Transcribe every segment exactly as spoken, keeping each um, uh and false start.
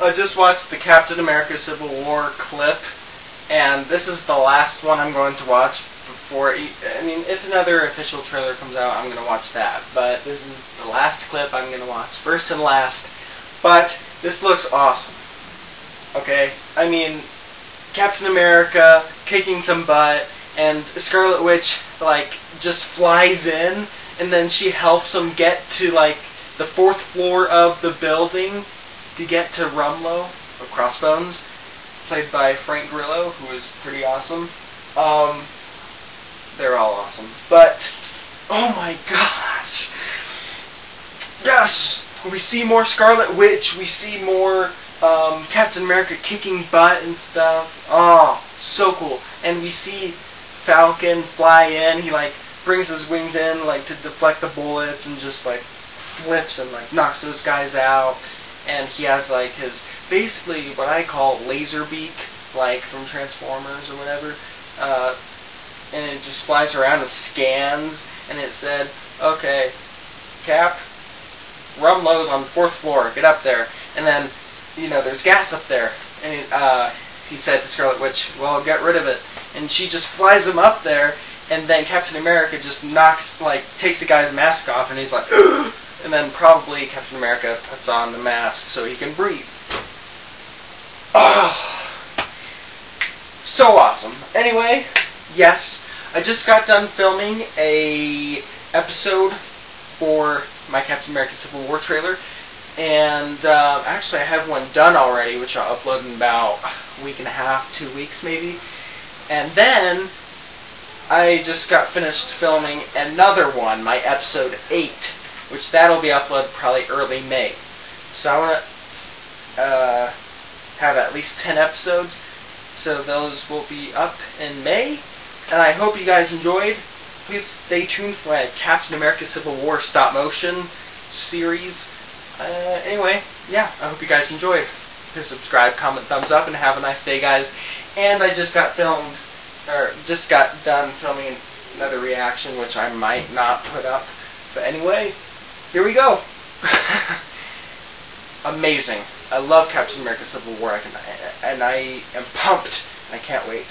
I just watched the Captain America Civil War clip, and this is the last one I'm going to watch before... E I mean, if another official trailer comes out, I'm going to watch that. But this is the last clip I'm going to watch, first and last. But this looks awesome. Okay? I mean, Captain America kicking some butt, and Scarlet Witch, like, just flies in, and then she helps him get to, like, the fourth floor of the building to get to Rumlow, or Crossbones, played by Frank Grillo, who is pretty awesome. Um, they're all awesome. But, oh my gosh! Yes! We see more Scarlet Witch, we see more um, Captain America kicking butt and stuff. Oh, so cool. And we see Falcon fly in. He, like, brings his wings in, like, to deflect the bullets, and just, like, flips and, like, knocks those guys out. And he has, like, his, basically what I call laser beak, like, from Transformers or whatever. Uh, and it just flies around and scans, and it said, okay, Cap, Rumlow's on the fourth floor, get up there. And then, you know, there's gas up there. And uh, he said to Scarlet Witch, well, get rid of it. And she just flies him up there, and then Captain America just knocks, like, takes the guy's mask off, and he's like, ugh! And then probably Captain America puts on the mask so he can breathe. Oh, so awesome. Anyway, yes, I just got done filming a episode for my Captain America Civil War trailer, and uh, actually I have one done already, which I'll upload in about a week and a half, two weeks maybe, and then I just got finished filming another one, my episode eight, which that'll be uploaded probably early May. So I want to uh, have at least ten episodes, so those will be up in May, and I hope you guys enjoyed. Please stay tuned for my Captain America Civil War stop motion series. Uh, anyway, yeah, I hope you guys enjoyed. Please subscribe, comment, thumbs up, and have a nice day, guys. And I just got filmed, or just got done filming another reaction, which I might not put up. But anyway, here we go. Amazing. I love Captain America Civil War, I can, and I am pumped. I can't wait.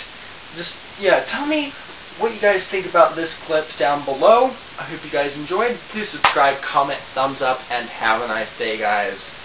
Just, yeah, tell me what you guys think about this clip down below. I hope you guys enjoyed. Please subscribe, comment, thumbs up, and have a nice day, guys.